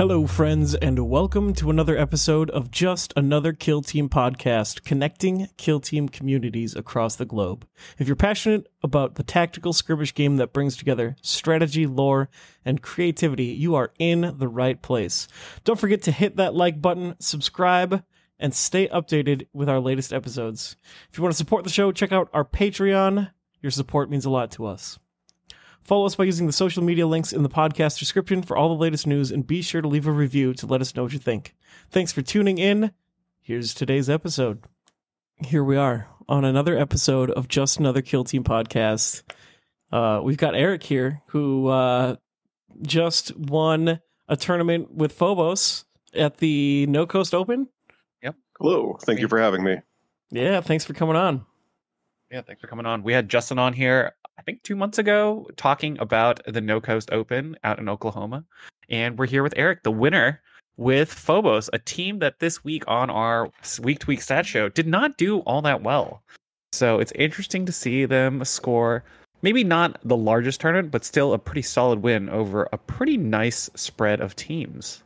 Hello friends, and welcome to another episode of Just Another Kill Team Podcast, connecting kill team communities across the globe. If you're passionate about the tactical skirmish game that brings together strategy, lore, and creativity, you are in the right place. Don't forget to hit that like button, subscribe, and stay updated with our latest episodes. If you want to support the show, check out our Patreon. Your support means a lot to us. Follow us by using the social media links in the podcast description for all the latest news, and be sure to leave a review to let us know what you think. Thanks for tuning in. Here's today's episode. Here we are on another episode of Just Another Kill Team Podcast. We've got Eric here, who just won a tournament with Phobos at the No Coast Open. Yep. Cool. Hello. Thank you for having me. Yeah, thanks for coming on. Yeah, thanks for coming on. We had Justin on here, I think 2 months ago, talking about the No Coast Open out in Oklahoma. And we're here with Eric, the winner with Phobos, a team that this week on our week-to-week stat show did not do all that well. So it's interesting to see them score maybe not the largest tournament, but still a pretty solid win over a pretty nice spread of teams.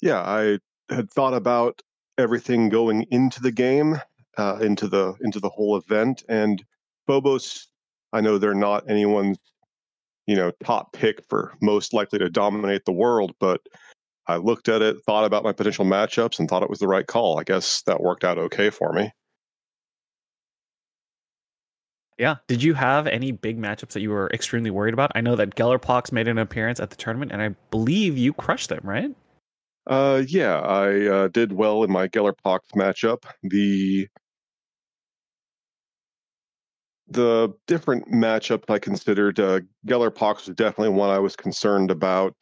Yeah, I had thought about everything going into the game. Into the whole event, and Phobos, I know they're not anyone's top pick for most likely to dominate the world, but I looked at it, thought about my potential matchups, and thought it was the right call. I guess that worked out okay for me. Yeah. Did you have any big matchups that you were extremely worried about? I know that Gellerpox made an appearance at the tournament, and I believe you crushed them, right? Yeah, I did well in my Gellerpox matchup. The different matchup I considered, Gellerpox was definitely one I was concerned about.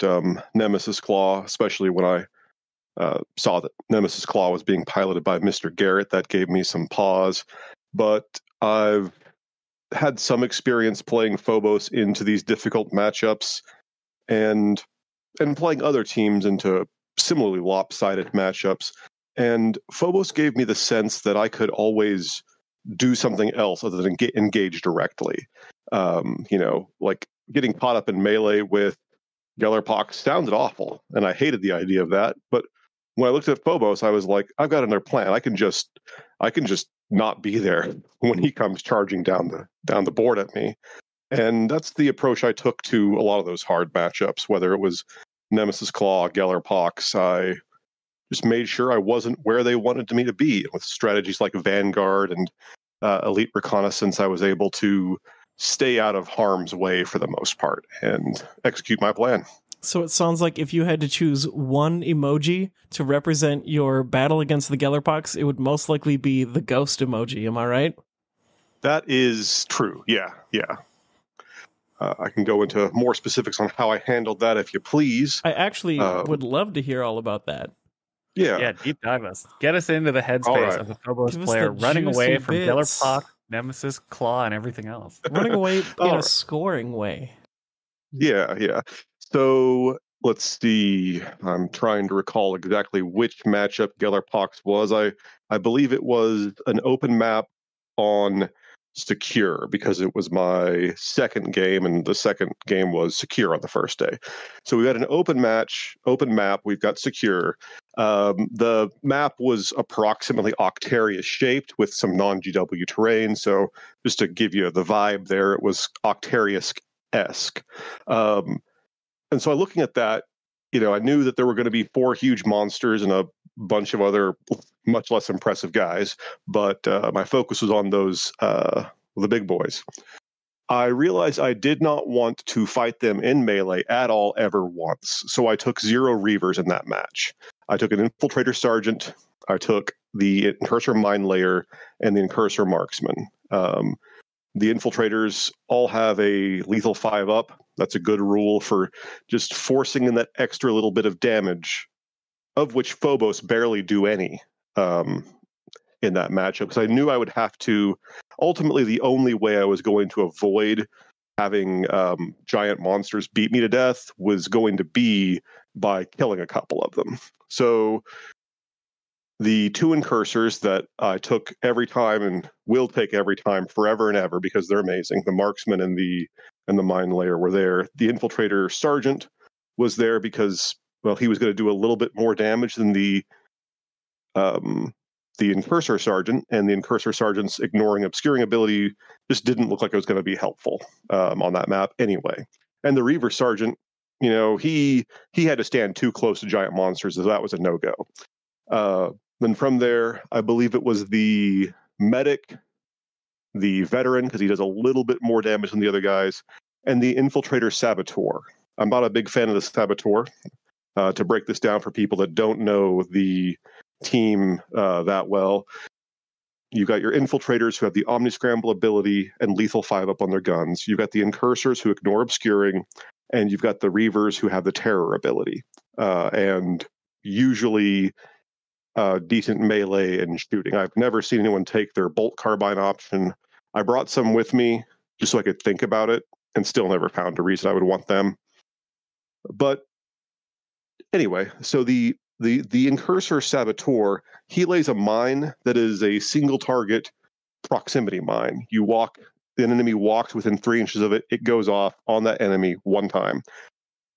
Nemesis Claw, especially when I saw that Nemesis Claw was being piloted by Mr. Garrett, that gave me some pause. But I've had some experience playing Phobos into these difficult matchups, and playing other teams into similarly lopsided matchups. And Phobos gave me the sense that I could always do something else other than engage directly. Like getting caught up in melee with Gellerpox sounded awful, and I hated the idea of that. But when I looked at Phobos, I was like, I've got another plan. I can just not be there when he comes charging down the board at me. And that's the approach I took to a lot of those hard matchups, whether it was Nemesis Claw, Gellerpox. I just made sure I wasn't where they wanted me to be. With strategies like Vanguard and Elite Reconnaissance, I was able to stay out of harm's way for the most part and execute my plan. So it sounds like if you had to choose one emoji to represent your battle against the Gellerpox, it would most likely be the ghost emoji. Am I right? That is true. Yeah, yeah. I can go into more specifics on how I handled that if you please. I actually would love to hear all about that. Yeah. Yeah, deep dive us. Get us into the headspace of the Phobos player running away from Gellerpox, Nemesis, Claw, and everything else. Running away in a scoring way. Yeah, yeah. So let's see. I'm trying to recall exactly which matchup Gellerpox was. I believe it was an open map on Secure, because it was my second game, and the second game was Secure on the first day. So we had an open map, we've got Secure. The map was approximately Octarius shaped with some non-GW terrain, so just to give you the vibe there, it was Octarius-esque. And so looking at that, I knew that there were going to be four huge monsters and a bunch of other much less impressive guys, but my focus was on those the big boys. I realized I did not want to fight them in melee at all ever once, so I took 0 Reavers in that match. I took an Infiltrator Sergeant, I took the Incursor Mine Layer, and the Incursor Marksman. The Infiltrators all have a lethal 5-up. That's a good rule for just forcing in that extra little bit of damage, of which Phobos barely do any in that matchup. Because I knew I would have to, ultimately the only way I was going to avoid having giant monsters beat me to death was going to be by killing a couple of them. So the 2 Incursors that I took every time and will take every time forever and ever because they're amazing, the Marksman and the Mine Layer were there. The Infiltrator Sergeant was there because, well, he was going to do a little bit more damage than the Incursor Sergeant, and the Incursor Sergeant's ignoring obscuring ability just didn't look like it was going to be helpful on that map anyway. And the Reaver Sergeant, you know, he had to stand too close to giant monsters, so that was a no-go. Then from there, I believe it was the Medic, the Veteran, because he does a little bit more damage than the other guys, and the Infiltrator Saboteur. I'm not a big fan of the Saboteur. To break this down for people that don't know the team that well, you've got your Infiltrators who have the Omni Scramble ability and lethal 5 up on their guns. You've got the Incursors who ignore obscuring, and you've got the Reavers who have the Terror ability, and usually decent melee and shooting. I've never seen anyone take their bolt carbine option. I brought some with me just so I could think about it, and still never found a reason I would want them. But anyway, so the Incursor Saboteur, he lays a mine that is a single target proximity mine. You walk, an enemy walks within 3 inches of it, it goes off on that enemy one time.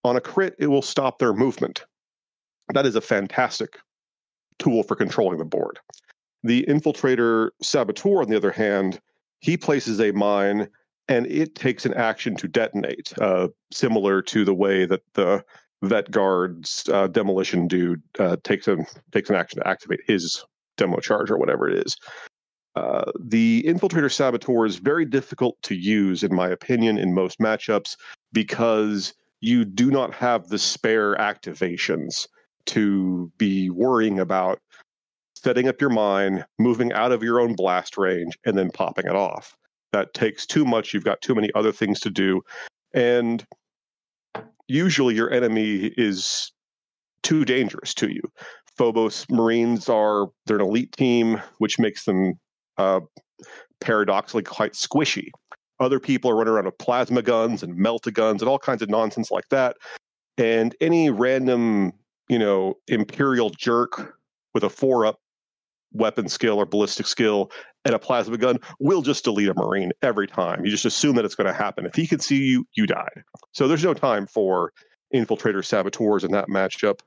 On a crit, it will stop their movement. That is a fantastic tool for controlling the board. The Infiltrator Saboteur, on the other hand, he places a mine and it takes an action to detonate, similar to the way that the Vet Guard's demolition dude takes an action to activate his demo charge or whatever it is. The Infiltrator Saboteur is very difficult to use, in my opinion, in most matchups, because you do not have the spare activations to be worrying about setting up your mine, moving out of your own blast range, and then popping it off. That takes too much. You've got too many other things to do. And usually your enemy is too dangerous to you. Phobos Marines are, they're an elite team, which makes them paradoxically quite squishy. Other people are running around with plasma guns and meltaguns and all kinds of nonsense like that. And any random, you know, Imperial jerk with a 4+ weapon skill or ballistic skill and a plasma gun will just delete a Marine every time. You just assume that it's going to happen. If he could see you, you died. So there's no time for Infiltrator Saboteurs in that matchup.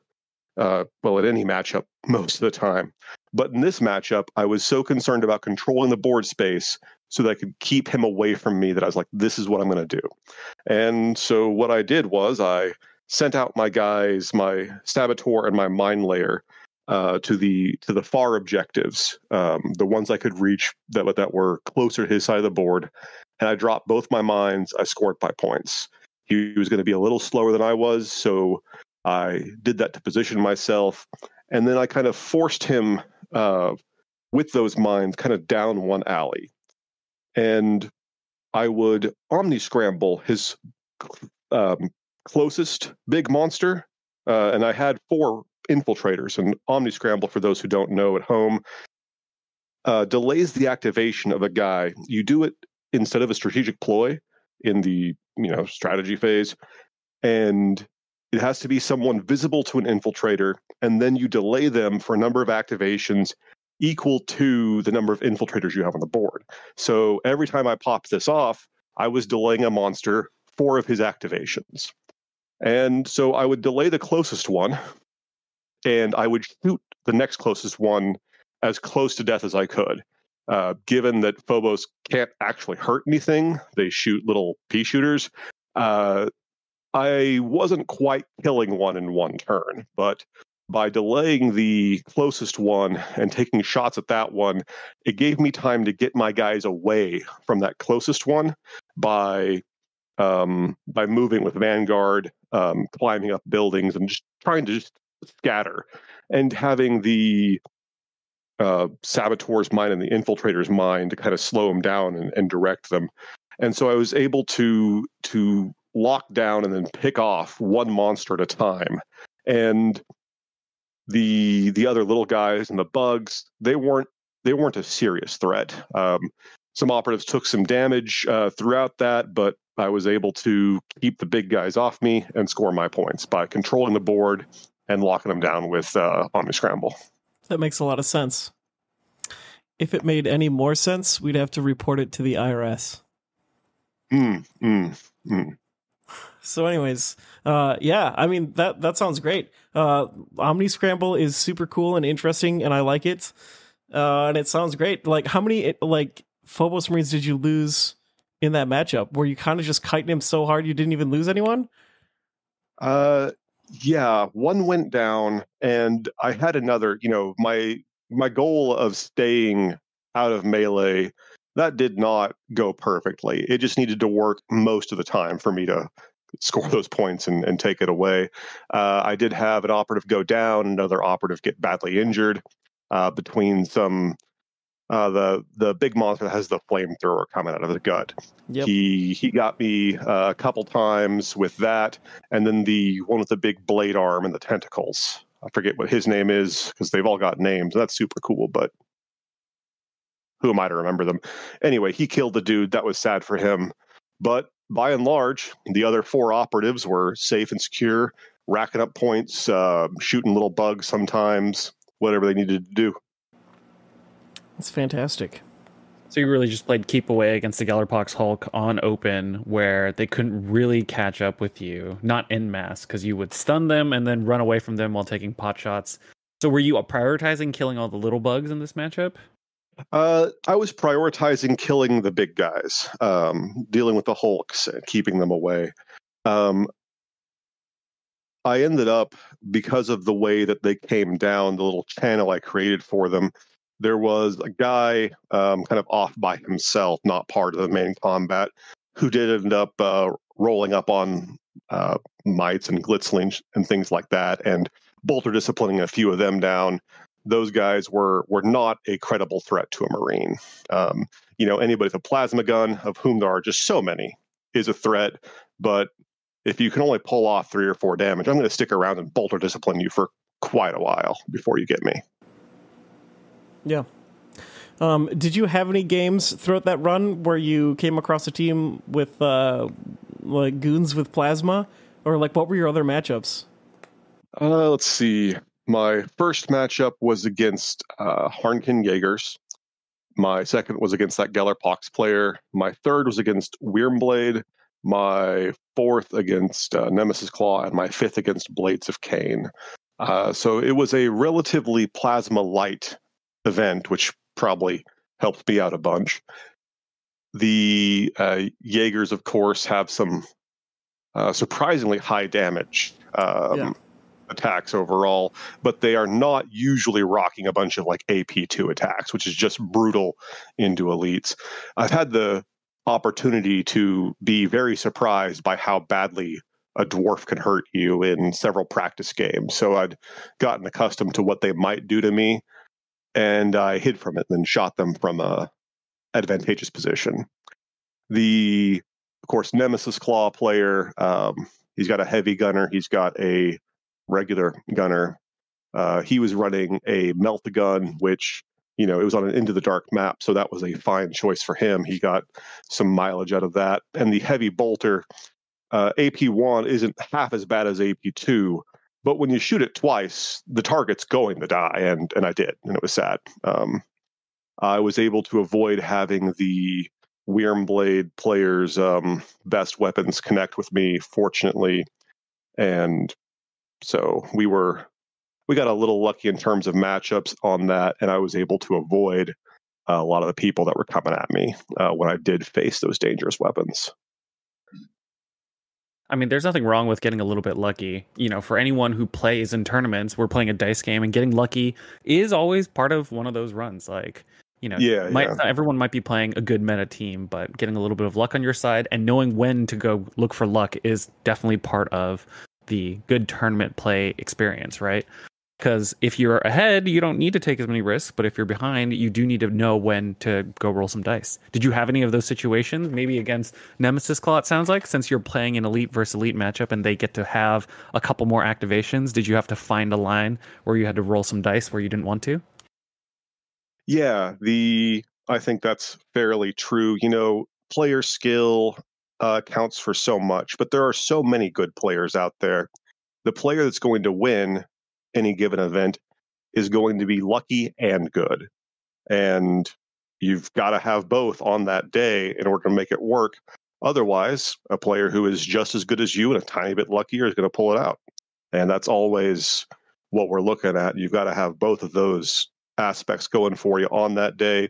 Well, in any matchup, most of the time. But in this matchup, I was so concerned about controlling the board space so that I could keep him away from me that I was like, this is what I'm going to do. And so what I did was I sent out my guys, my Saboteur and my Mine Layer, to the far objectives, the ones I could reach that were closer to his side of the board, and I dropped both my mines. I scored by points. He was going to be a little slower than I was, so I did that to position myself, and then I kind of forced him with those mines kind of down one alley, and I would Omni Scramble his closest big monster, and I had 4 Infiltrators. And Omni Scramble, for those who don't know at home, delays the activation of a guy. You do it instead of a strategic ploy in the, you know, strategy phase, and it has to be someone visible to an Infiltrator, and then you delay them for a number of activations equal to the number of Infiltrators you have on the board. So every time I popped this off, I was delaying a monster 4 of his activations, and so I would delay the closest one, and I would shoot the next closest one as close to death as I could. Given that Phobos can't actually hurt anything, they shoot little pea shooters, I wasn't quite killing one in one turn, but by delaying the closest one and taking shots at that one, it gave me time to get my guys away from that closest one by moving with Vanguard, climbing up buildings, and just trying to just scatter, and having the Saboteur's mind and the Infiltrator's mind to kind of slow them down and direct them. And so I was able to lock down and then pick off one monster at a time. And the other little guys and the bugs, they weren't a serious threat. Some operatives took some damage throughout that, but I was able to keep the big guys off me and score my points by controlling the board and locking them down with Omni Scramble. That makes a lot of sense. If it made any more sense, we'd have to report it to the IRS. So anyways, yeah, I mean, that sounds great. Omni Scramble is super cool and interesting, and I like it. And it sounds great. Like, how many, like, Phobos Marines did you lose in that matchup? Were you kind of just kiting him so hard you didn't even lose anyone? Yeah, one went down, and I had another, you know, my goal of staying out of melee, that did not go perfectly. It just needed to work most of the time for me to score those points and take it away. I did have an operative go down, another operative get badly injured between some... the big monster that has the flamethrower coming out of the gut. Yep. He got me a couple times with that, and then the one with the big blade arm and the tentacles. I forget what his name is, because they've all got names. That's super cool, but who am I to remember them? Anyway, he killed the dude. That was sad for him. But by and large, the other four operatives were safe and secure, racking up points, shooting little bugs sometimes, whatever they needed to do. It's fantastic. So you really just played keep away against the Gellerpox Hulk on open, where they couldn't really catch up with you, not en masse, because you would stun them and then run away from them while taking pot shots. So were you prioritizing killing all the little bugs in this matchup? I was prioritizing killing the big guys, dealing with the Hulks and keeping them away. I ended up, because of the way that they came down, the little channel I created for them, there was a guy kind of off by himself, not part of the main combat, who did end up rolling up on mites and glitzlings and things like that, and bolter disciplining a few of them down. Those guys were not a credible threat to a Marine. You know, anybody with a plasma gun, of whom there are just so many, is a threat, but if you can only pull off 3 or 4 damage, I'm going to stick around and bolter discipline you for quite a while before you get me. Yeah. Did you have any games throughout that run where you came across a team with like goons with plasma, or like what were your other matchups? Let's see. My first matchup was against Harnkin Jaegers. My second was against that Gellerpox player. My third was against Wyrmblade. My fourth against Nemesis Claw, and my fifth against Blades of Cain. So it was a relatively plasma light event, which probably helped me out a bunch. The Jaegers, of course, have some surprisingly high damage attacks overall, but they are not usually rocking a bunch of like AP2 attacks, which is just brutal into elites. I've had the opportunity to be very surprised by how badly a dwarf can hurt you in several practice games, so I'd gotten accustomed to what they might do to me, and I hid from it and shot them from a advantageous position. The, of course, Nemesis Claw player, he's got a heavy gunner, he's got a regular gunner. He was running a melt gun, which, you know, it was on an Into the Dark map, so that was a fine choice for him. He got some mileage out of that. And the heavy bolter, AP1 isn't half as bad as AP2, but when you shoot it twice, the target's going to die, and I did, and it was sad. I was able to avoid having the Wyrmblade player's best weapons connect with me, fortunately, and so we got a little lucky in terms of matchups on that, and I was able to avoid a lot of the people that were coming at me when I did face those dangerous weapons. I mean, there's nothing wrong with getting a little bit lucky. You know, for anyone who plays in tournaments, we're playing a dice game, and getting lucky is always part of one of those runs. Like, you know, everyone might be playing a good meta team, but getting a little bit of luck on your side and knowing when to go look for luck is definitely part of the good tournament play experience, right? Because if you're ahead, you don't need to take as many risks, but if you're behind, you do need to know when to go roll some dice. Did you have any of those situations, maybe against Nemesis Claw, it sounds like, since you're playing an elite versus elite matchup and they get to have a couple more activations? Did you have to find a line where you had to roll some dice where you didn't want to? Yeah, I think that's fairly true. You know, player skill counts for so much, but there are so many good players out there. The player that's going to win any given event is going to be lucky and good, and you've got to have both on that day in order to make it work. Otherwise, a player who is just as good as you and a tiny bit luckier is going to pull it out. And that's always what we're looking at. You've got to have both of those aspects going for you on that day.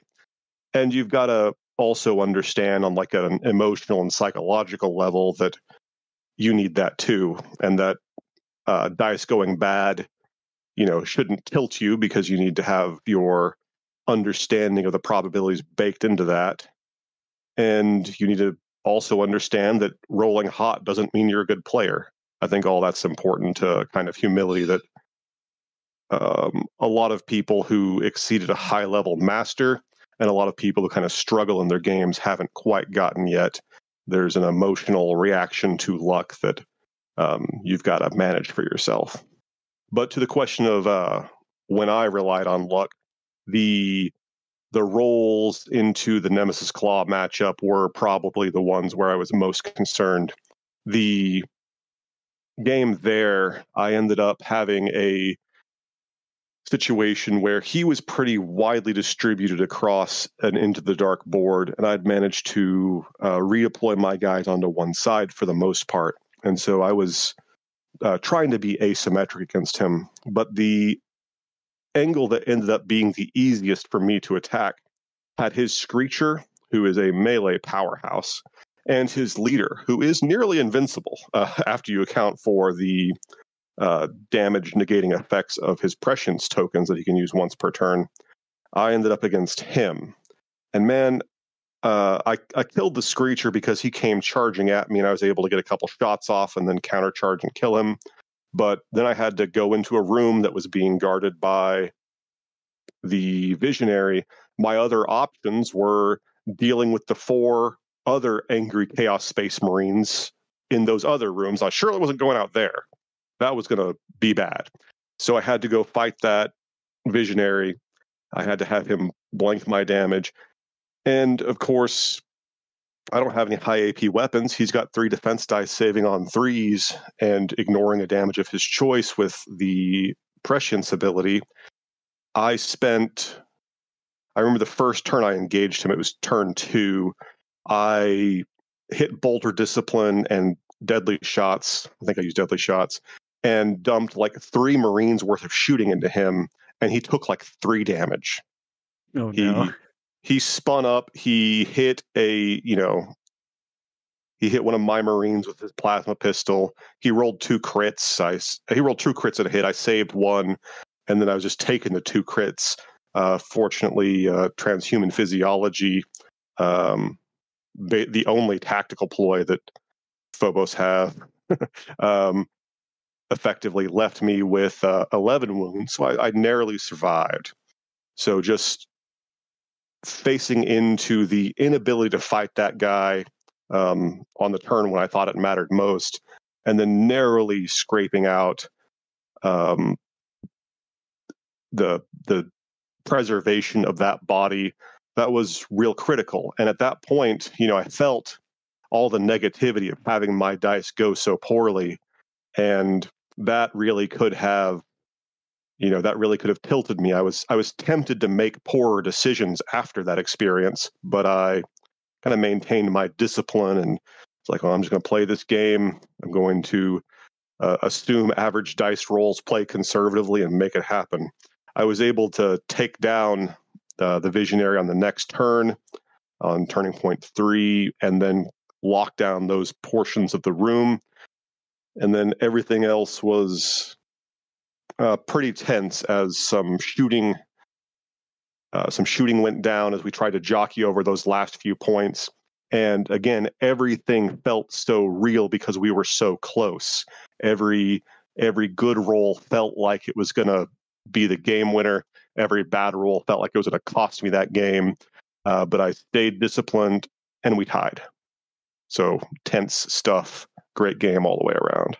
And you've got to also understand on like an emotional and psychological level that you need that too. And that dice going bad, you know, shouldn't tilt you, because you need to have your understanding of the probabilities baked into that. And you need to also understand that rolling hot doesn't mean you're a good player. I think all that's important to kind of humility that a lot of people who exceeded a high level master and a lot of people who kind of struggle in their games haven't quite gotten yet. There's an emotional reaction to luck that you've got to manage for yourself. But to the question of when I relied on luck, the rolls into the Nemesis Claw matchup were probably the ones where I was most concerned. The game there, I ended up having a situation where he was pretty widely distributed across an Into the Dark board, and I'd managed to redeploy my guys onto one side for the most part. And so I was trying to be asymmetric against him. But the angle that ended up being the easiest for me to attack had his Screecher, who is a melee powerhouse, and his leader, who is nearly invincible after you account for the damage negating effects of his Prescience tokens that he can use once per turn. I ended up against him. And man, I killed the Screecher because he came charging at me, and I was able to get a couple shots off and then countercharge and kill him. But then I had to go into a room that was being guarded by the Visionary. My other options were dealing with the four other angry Chaos Space Marines in those other rooms. I surely wasn't going out there. That was going to be bad. So I had to go fight that Visionary. I had to have him blank my damage. And, of course, I don't have any high AP weapons. He's got 3 defense dice saving on 3s and ignoring a damage of his choice with the Prescience ability. I remember the first turn I engaged him, it was turn 2. I hit Bolter Discipline and Deadly Shots. I think I used Deadly Shots and dumped like 3 Marines worth of shooting into him. And he took like 3 damage. Oh, no. He spun up, he hit he hit one of my Marines with his plasma pistol. He rolled 2 crits. He rolled 2 crits at a hit. I saved 1, and then I was just taking the 2 crits. Fortunately, transhuman physiology, the only tactical ploy that Phobos have, effectively left me with 11 wounds. So I narrowly survived. So just facing into the inability to fight that guy on the turn when I thought it mattered most, and then narrowly scraping out the preservation of that body, that was real critical. And at that point, I felt all the negativity of having my dice go so poorly, and that really could have tilted me. I was tempted to make poorer decisions after that experience, but I kind of maintained my discipline and it's like, I'm just going to play this game. I'm going to assume average dice rolls, play conservatively, and make it happen. I was able to take down the Visionary on the next turn, on turning point 3, and then lock down those portions of the room. And then everything else was pretty tense as some shooting went down as we tried to jockey over those last few points. And again, everything felt so real because we were so close. Every good roll felt like it was going to be the game winner. Every bad roll felt like it was going to cost me that game. But I stayed disciplined, and we tied. So tense stuff. Great game all the way around.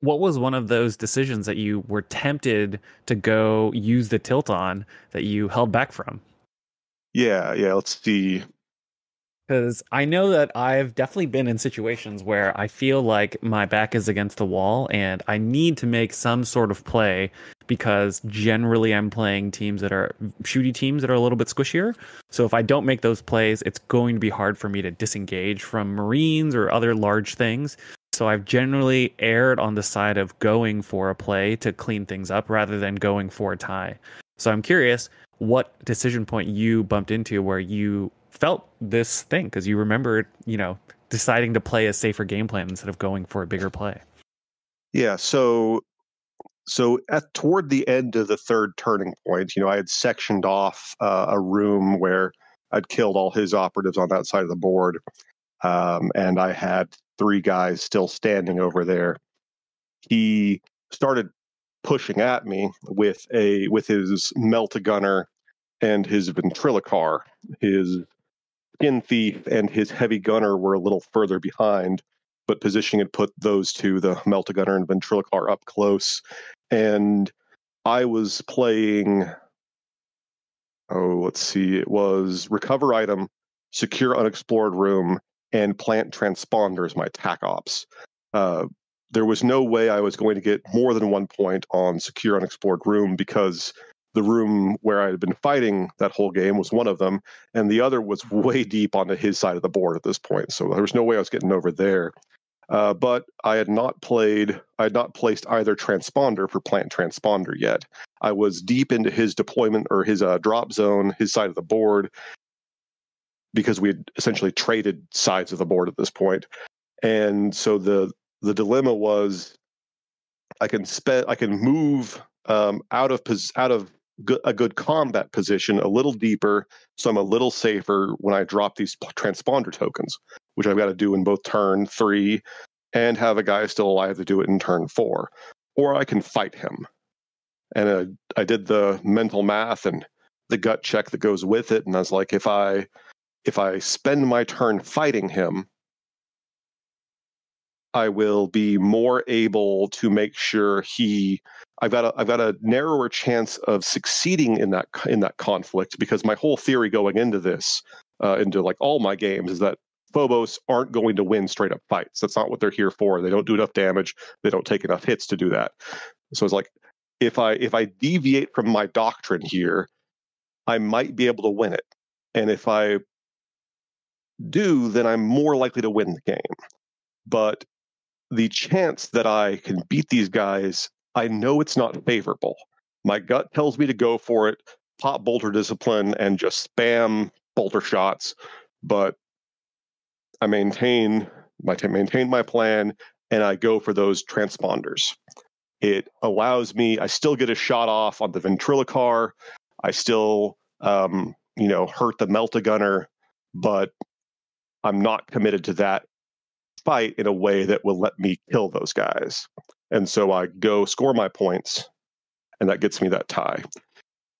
What was one of those decisions that you were tempted to go use the tilt on that you held back from? Yeah, let's see. Because I know that I've definitely been in situations where I feel like my back is against the wall and I need to make some sort of play because generally I'm playing teams that are shooty teams that are a little bit squishier. So if I don't make those plays, it's going to be hard for me to disengage from Marines or other large things. So I've generally erred on the side of going for a play to clean things up rather than going for a tie. So I'm curious what decision point you bumped into where you felt this thing, because you remembered, you know, deciding to play a safer game plan instead of going for a bigger play. Yeah, so toward the end of the third turning point, you know, I had sectioned off a room where I'd killed all his operatives on that side of the board, and I had three guys still standing over there. He started pushing at me with his Melt-A-Gunner and his Ventriloquar. His Skin Thief and his Heavy Gunner were a little further behind, but positioning had put those two, the Melt-A-Gunner and Ventriloquar, up close. And I was playing, it was Recover Item, Secure Unexplored Room, and Plant Transponder as my attack ops. There was no way I was going to get more than 1 point on Secure Unexplored Room, because the room where I had been fighting that whole game was one of them, and the other was way deep onto his side of the board at this point. So there was no way I was getting over there. But I had not placed either transponder for Plant Transponder yet. I was deep into his deployment or his drop zone, his side of the board, because we had essentially traded sides of the board at this point. And so the dilemma was, I can move out of a good combat position a little deeper, so I'm a little safer when I drop these transponder tokens, which I've got to do in both turn 3 and have a guy still alive to do it in turn 4, or I can fight him. And I did the mental math and the gut check that goes with it, and I was like, if I spend my turn fighting him, I will be more able to make sure I've got a narrower chance of succeeding in that conflict, because my whole theory going into this, into like all my games, is that Phobos aren't going to win straight up fights. That's not what they're here for. They don't do enough damage. They don't take enough hits to do that. So it's like, if I deviate from my doctrine here, I might be able to win it. And if I do, then I'm more likely to win the game. But the chance that I can beat these guys, I know it's not favorable. My gut tells me to go for it, pop Bolter Discipline, and just spam Bolter Shots. But I maintain my plan, and I go for those transponders. It allows me, I still get a shot off on the Ventriloquar. I still, hurt the Melt-A-Gunner, but I'm not committed to that fight in a way that will let me kill those guys. And so I go score my points, and that gets me that tie.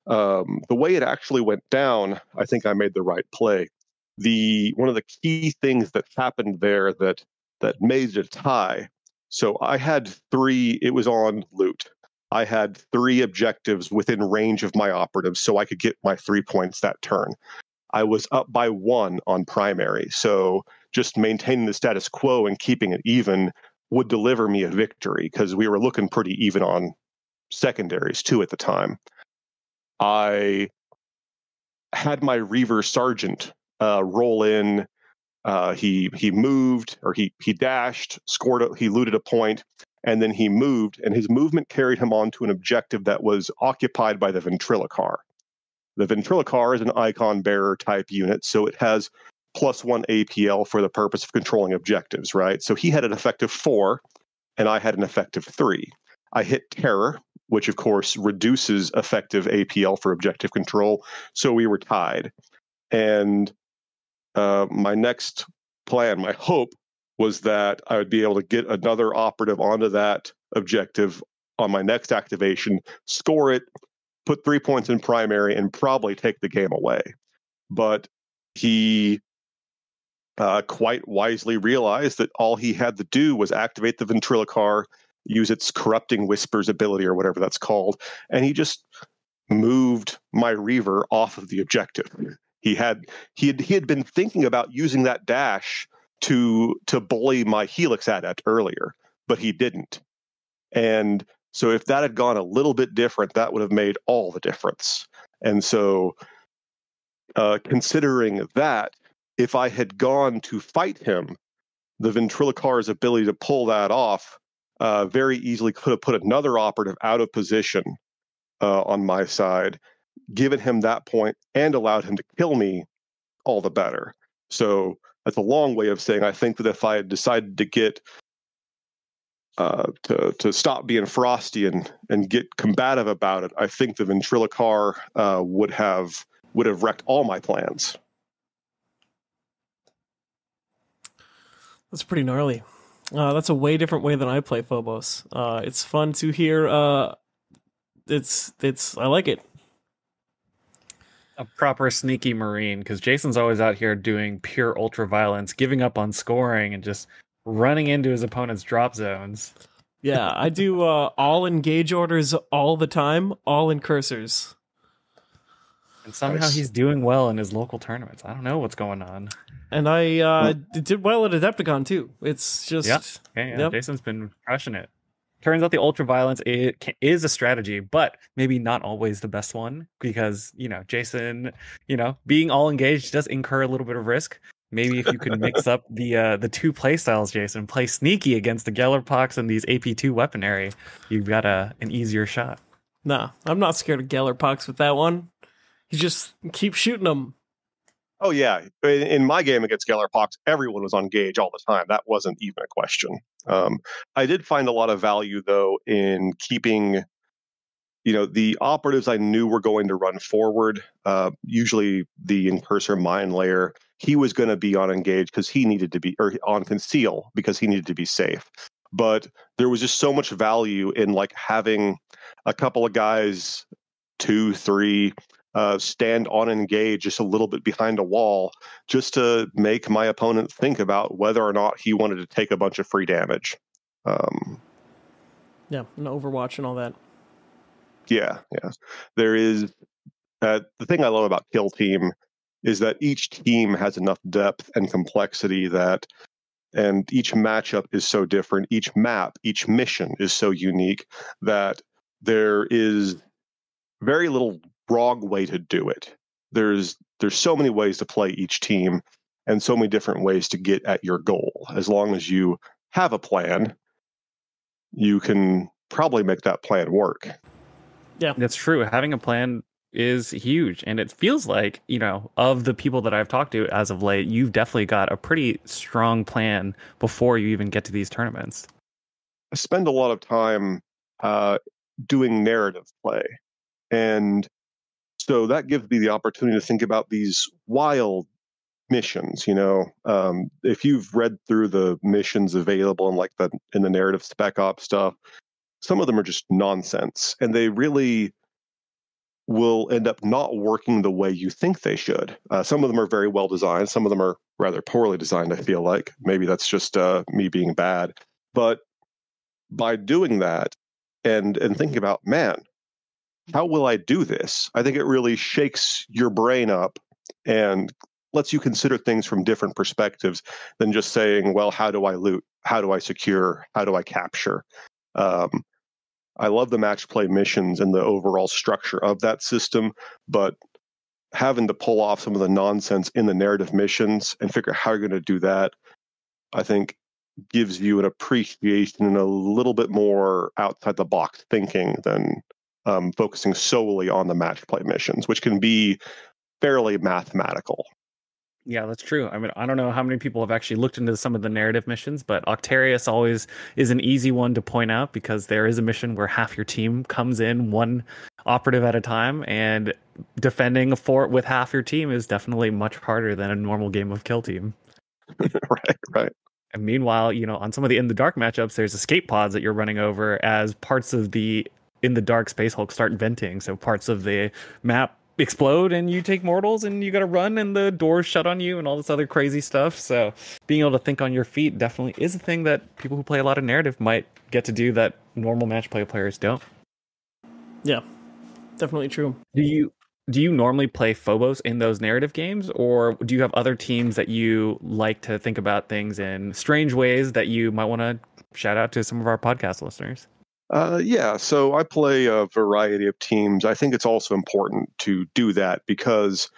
The way it actually went down, I think I made the right play. One of the key things that happened there that made it a tie. So I had three. It was on loot. I had three objectives within range of my operatives, so I could get my 3 points that turn. I was up by 1 on primary, so just maintaining the status quo and keeping it even would deliver me a victory, because we were looking pretty even on secondaries too at the time. I had my Reaver sergeant roll in. He moved, or he dashed, scored. He looted a point, and then he moved, and his movement carried him on to an objective that was occupied by the Ventriloquar. The Ventriloquar is an icon bearer type unit, so it has +1 APL for the purpose of controlling objectives, right? So he had an effective 4, and I had an effective 3. I hit Terror, which of course reduces effective APL for objective control, so we were tied. And my next plan, my hope, was that I would be able to get another operative onto that objective on my next activation, score it, put 3 points in primary, and probably take the game away. But he quite wisely realized that all he had to do was activate the Ventriloquar, use its Corrupting Whispers ability or whatever that's called, and he just moved my Reaver off of the objective. He had been thinking about using that dash to bully my Helix Adept earlier, but he didn't. And So if that had gone a little bit different, that would have made all the difference. And so considering that, if I had gone to fight him, the Ventriloquar's ability to pull that off very easily could have put another operative out of position on my side, given him that point, and allowed him to kill me all the better. So that's a long way of saying I think that if I had decided to get to stop being frosty and get combative about it, I think the Ventriloquar would have wrecked all my plans. That's pretty gnarly. That's a way different way than I play Phobos. It's fun to hear. I like it. A proper sneaky Marine, because Jason's always out here doing pure ultra violence, giving up on scoring, and just running into his opponent's drop zones. Yeah, I do all engage orders all the time, all incursors. And somehow he's doing well in his local tournaments. I don't know what's going on. And I did well at Adepticon, too. It's just... Yeah, Jason's been crushing it. Turns out the ultraviolence is a strategy, but maybe not always the best one. Because, you know, Jason, you know, being all engaged does incur a little bit of risk. Maybe if you could mix up the two playstyles, Jason, play sneaky against the Gellerpox and these AP2 weaponry, you've got an easier shot. Nah, I'm not scared of Gellerpox with that one. You just keep shooting them. Oh, yeah. In my game against Gellerpox, everyone was on gauge all the time. That wasn't even a question. I did find a lot of value, though, in keeping, you know, the operatives I knew were going to run forward. Usually the Incursor Mine Layer, he was going to be on engage because he needed to be, or on conceal because he needed to be safe. But there was just so much value in, like, having a couple of guys, 2, 3... stand on engage just a little bit behind a wall, just to make my opponent think about whether or not he wanted to take a bunch of free damage. Yeah, and Overwatch and all that. Yeah. There is the thing I love about Kill Team is that each team has enough depth and complexity that, and each matchup is so different, each map, each mission is so unique that there is very little wrong way to do it. There's so many ways to play each team and so many different ways to get at your goal. As long as you have a plan, you can probably make that plan work. Yeah, that's true. Having a plan is huge. And it feels like, you know, of the people that I've talked to as of late, you've definitely got a pretty strong plan before you even get to these tournaments. I spend a lot of time doing narrative play. And so that gives me the opportunity to think about these wild missions. You know, if you've read through the missions available in like in the narrative spec op stuff, some of them are just nonsense, and they really will end up not working the way you think they should. Some of them are very well designed. Some of them are rather poorly designed, I feel like. Maybe that's just me being bad. But by doing that and thinking about, man, how will I do this? I think it really shakes your brain up and lets you consider things from different perspectives than just saying, well, how do I loot? How do I secure? How do I capture? I love the match play missions and the overall structure of that system, but having to pull off some of the nonsense in the narrative missions and figure out how you're going to do that, I think gives you an appreciation and a little bit more outside the box thinking than focusing solely on the match play missions, which can be fairly mathematical. Yeah, that's true. I mean, I don't know how many people have actually looked into some of the narrative missions, but Octarius always is an easy one to point out because there is a mission where half your team comes in one operative at a time, and defending a fort with half your team is definitely much harder than a normal game of Kill Team. Right. And meanwhile, you know, on some of the In the Dark matchups, there's escape pods that you're running over as parts of the In the Dark Space Hulk start venting, so parts of the map explode and you take mortals and you gotta run and the doors shut on you and all this other crazy stuff. So being able to think on your feet definitely is a thing that people who play a lot of narrative might get to do that normal match play players don't. Yeah, definitely true. Do you normally play Phobos in those narrative games, or do you have other teams that you like to think about things in strange ways that you might want to shout out to some of our podcast listeners? Yeah, so I play a variety of teams. I think it's also important to do that because,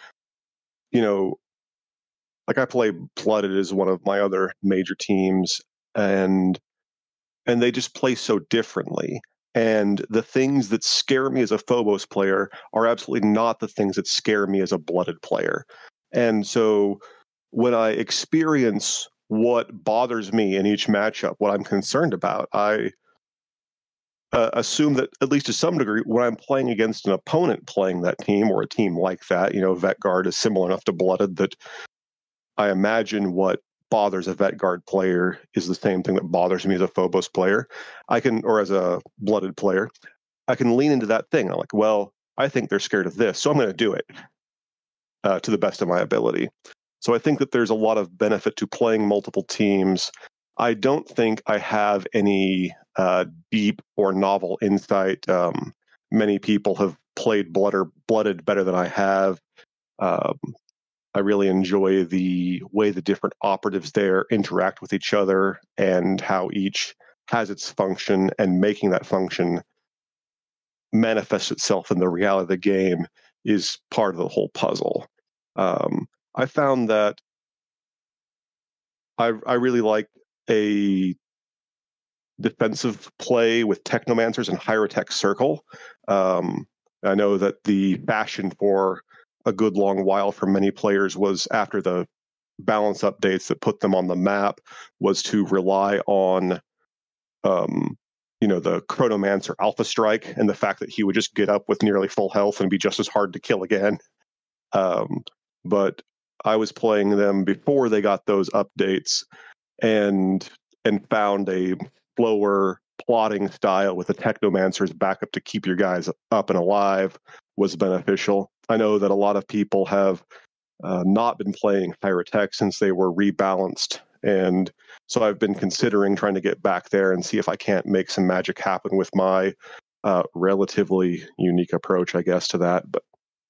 you know, like I play Blooded as one of my other major teams, and they just play so differently. And the things that scare me as a Phobos player are absolutely not the things that scare me as a Blooded player. And so when I experience what bothers me in each matchup, what I'm concerned about, I assume that, at least to some degree, when I'm playing against an opponent playing that team or a team like that, you know, Vet Guard is similar enough to Blooded that I imagine what bothers a Vet Guard player is the same thing that bothers me as a Phobos player. I can, or as a Blooded player, I can lean into that thing. I'm like, well, I think they're scared of this, so I'm going to do it to the best of my ability. So I think that there's a lot of benefit to playing multiple teams. I don't think I have any deep or novel insight. Many people have played Blooded better than I have. I really enjoy the way the different operatives there interact with each other and how each has its function, and making that function manifest itself in the reality of the game is part of the whole puzzle. I found that I really like a defensive play with Technomancers and Hyrotech Circle. I know that the fashion for a good long while for many players was, after the balance updates that put them on the map, was to rely on, you know, the Chronomancer Alpha Strike and the fact that he would just get up with nearly full health and be just as hard to kill again. But I was playing them before they got those updates and found a slower plotting style with the Technomancers backup to keep your guys up and alive was beneficial. I know that a lot of people have not been playing Hyrotech since they were rebalanced, and so I've been considering trying to get back there and see if I can't make some magic happen with my relatively unique approach, I guess, to that. But,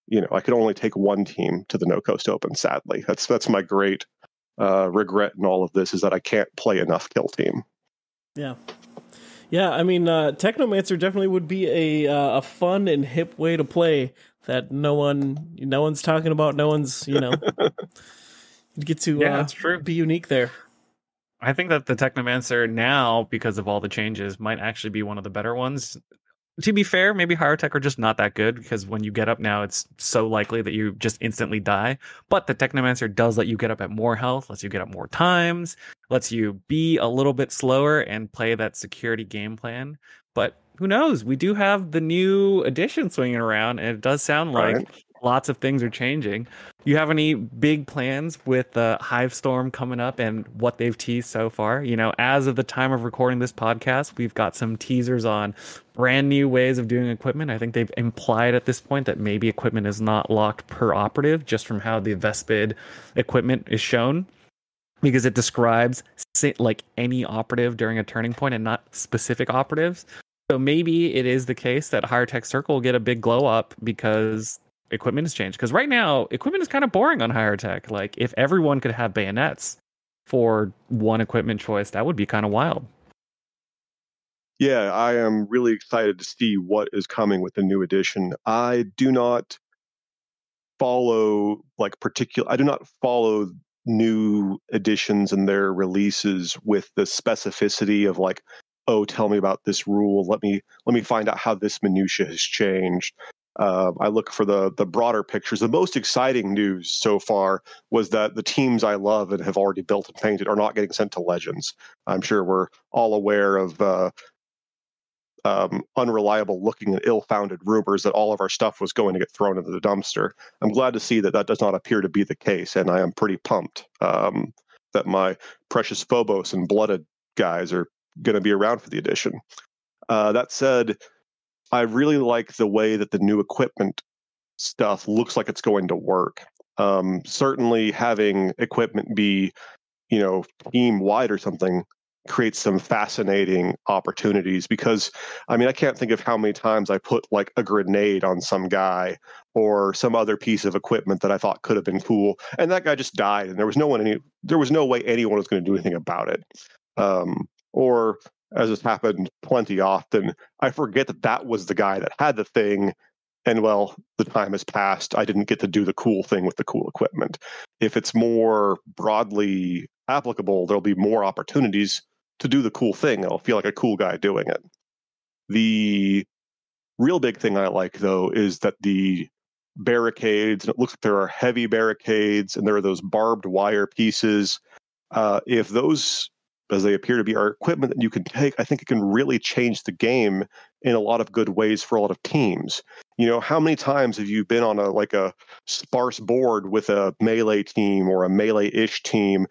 you know, I could only take one team to the No Coast Open, sadly. That's my great regret in all of this, is that I can't play enough kill team. Yeah. Yeah, I mean, Technomancer definitely would be a fun and hip way to play that no one's talking about, no one's, you know, you'd get to that's true. Be unique there. I think that the Technomancer now, because of all the changes, might actually be one of the better ones. To be fair, maybe Hyrotech are just not that good, because when you get up now, it's so likely that you just instantly die. But the Technomancer does let you get up at more health, lets you get up more times, lets you be a little bit slower and play that security game plan. But who knows? We do have the new edition swinging around, and it does sound like lots of things are changing. You have any big plans with Hive Storm coming up and what they've teased so far? You know, as of the time of recording this podcast, we've got some teasers on brand new ways of doing equipment. I think they've implied at this point that maybe equipment is not locked per operative, just from how the Vespid equipment is shown, because it describes like any operative during a turning point and not specific operatives. So maybe it is the case that Hyrotech Circle will get a big glow up because equipment has changed. Because right now, equipment is kind of boring on Hyrotech. Like, if everyone could have bayonets for one equipment choice, that would be kind of wild. Yeah, I am really excited to see what is coming with the new edition. I do not follow, like, I do not follow new editions and their releases with the specificity of, like, oh, tell me about this rule. Let me find out how this minutia has changed. I look for the broader pictures. The most exciting news so far was that the teams I love and have already built and painted are not getting sent to Legends. I'm sure we're all aware of unreliable looking and ill-founded rumors that all of our stuff was going to get thrown into the dumpster. I'm glad to see that that does not appear to be the case, and I am pretty pumped that my precious Phobos and Blooded guys are going to be around for the edition. That said, I really like the way that the new equipment stuff looks like it's going to work. Certainly having equipment be, you know, team-wide or something creates some fascinating opportunities, because, I mean, I can't think of how many times I put, like, a grenade on some guy or some other piece of equipment that I thought could have been cool, and that guy just died, and there was no way anyone was going to do anything about it. Or as has happened plenty often, I forget that that was the guy that had the thing. And well, the time has passed. I didn't get to do the cool thing with the cool equipment. If it's more broadly applicable, there'll be more opportunities to do the cool thing. I'll feel like a cool guy doing it. The real big thing I like, though, is that the barricades, and it looks like there are heavy barricades, and there are those barbed wire pieces. If those, as they appear to be, are equipment that you can take, I think it can really change the game in a lot of good ways for a lot of teams. You know, how many times have you been on a sparse board with a melee team or a melee-ish team,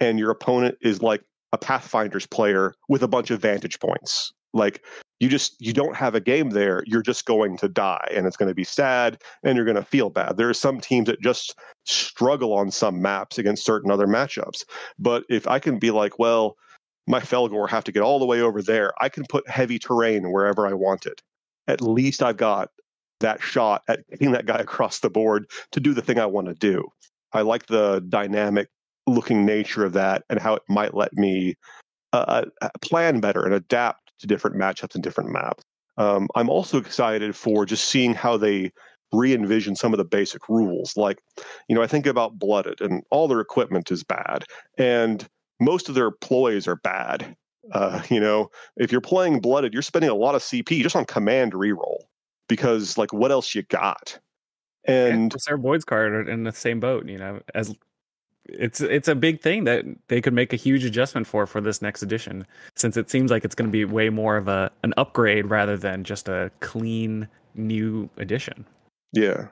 and your opponent is like a Pathfinders player with a bunch of vantage points? Like, you don't have a game there. You're just going to die, and it's going to be sad, and you're going to feel bad. There are some teams that just struggle on some maps against certain other matchups. But if I can be like, well, my Felgor have to get all the way over there, I can put heavy terrain wherever I want it. At least I've got that shot at getting that guy across the board to do the thing I want to do. I like the dynamic-looking nature of that and how it might let me plan better and adapt to different matchups and different maps. I'm also excited for just seeing how they re-envision some of the basic rules. Like, you know, I think about Blooded, and all their equipment is bad, and most of their ploys are bad. You know, if you're playing Blooded, you're spending a lot of CP just on command reroll because, like, what else you got? And Sarah Boyd's card in the same boat, you know, as it's a big thing that they could make a huge adjustment for this next edition, since it seems like it's going to be way more of an upgrade rather than just a clean new edition. Yeah.